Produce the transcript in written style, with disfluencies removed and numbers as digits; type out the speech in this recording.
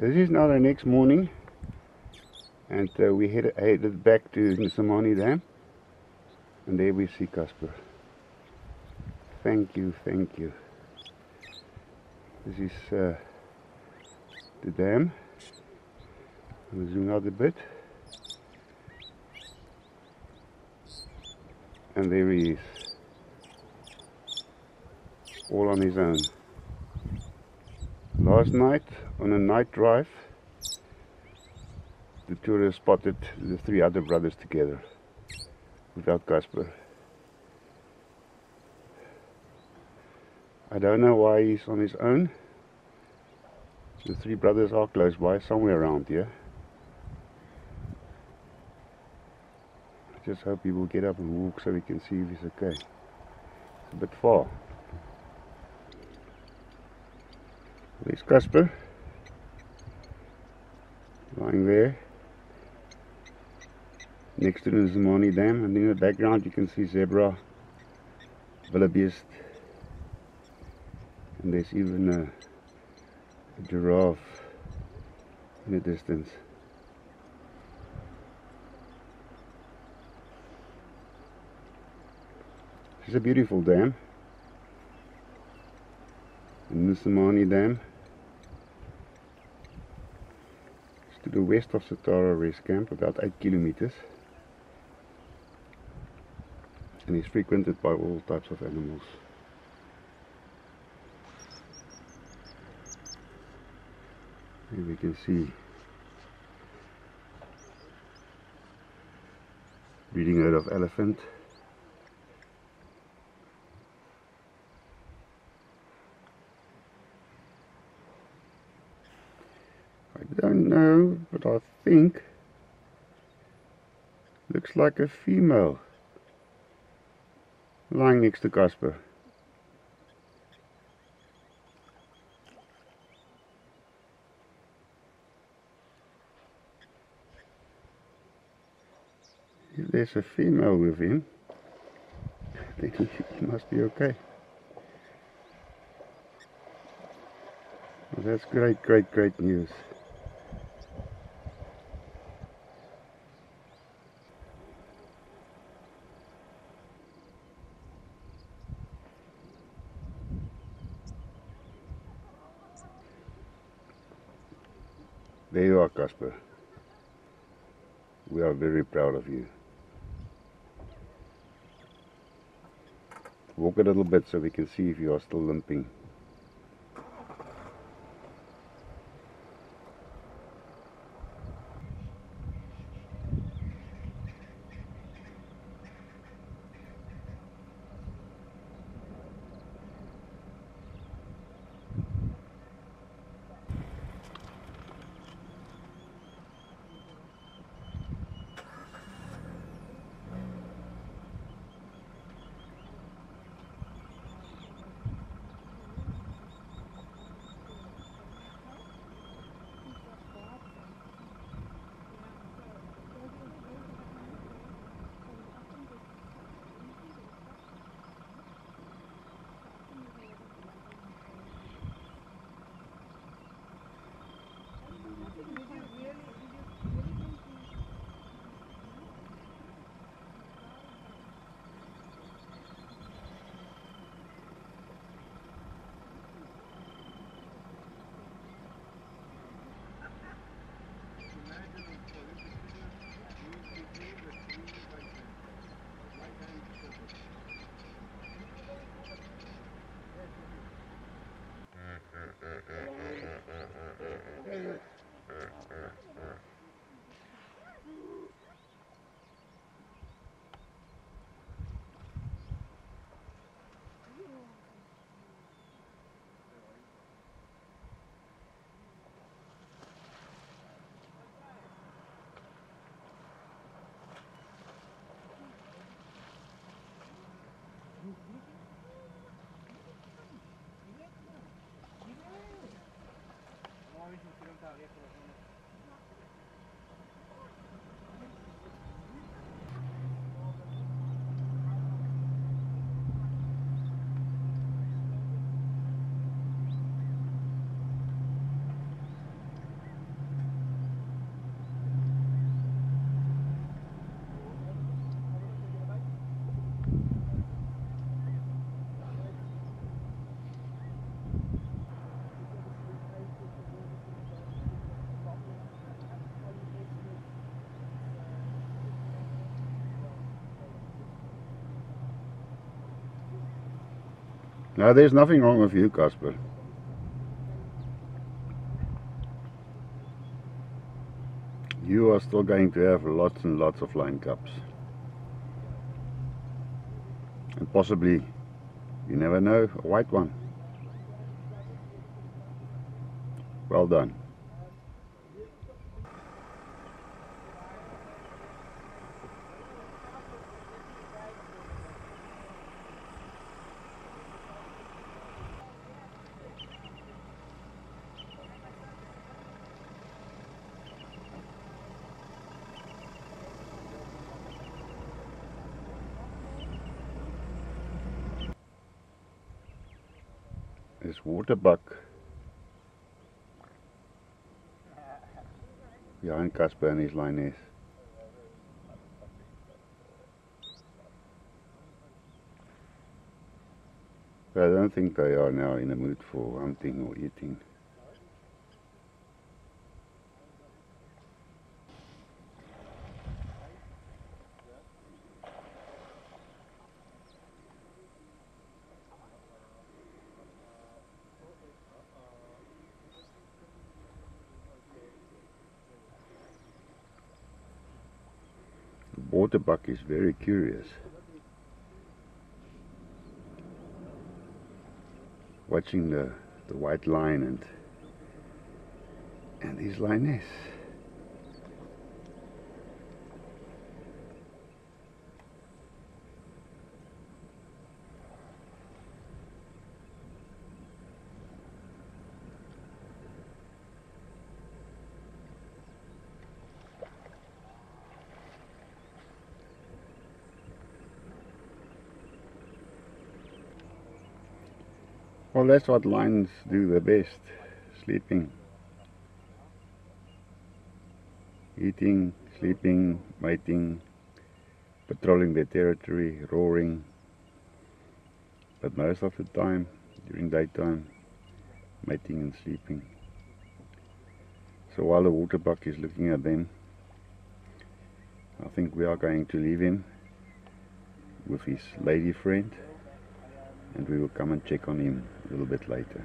This is now the next morning, and we headed back to Nsemani Dam, and there we see Casper. Thank you, thank you. This is the dam. I'm going to zoom out a bit. And there he is, all on his own. Last night, on a night drive, the tourists spotted the three other brothers together, without Casper. I don't know why he's on his own. The three brothers are close by, somewhere around here. I just hope he will get up and walk so we can see if he's okay. It's a bit far. There's Casper, lying there, next to the Nsemani Dam, and in the background you can see zebra, wildebeest, and there's even a giraffe in the distance. It's a beautiful dam, the Nsemani Dam. To the west of Satara Rest Camp, about 8 kilometers, and is frequented by all types of animals. Here we can see breeding herd of elephant, but I think looks like a female lying next to Casper. If there's a female with him, then he must be okay. Well, that's great news. There you are, Casper. We are very proud of you. Walk a little bit so we can see if you are still limping. No, there's nothing wrong with you, Casper. You are still going to have lots and lots of line cups. And possibly, you never know, a white one. Well done. This waterbuck behind Casper and his lioness. But I don't think they are now in the mood for hunting or eating. The waterbuck is very curious. Watching the white lion and his lioness. Well, that's what lions do the best, sleeping, eating, sleeping, mating, patrolling their territory, roaring, but most of the time, during daytime, mating and sleeping. So while the waterbuck is looking at them, I think we are going to leave him with his lady friend. And we will come and check on him a little bit later.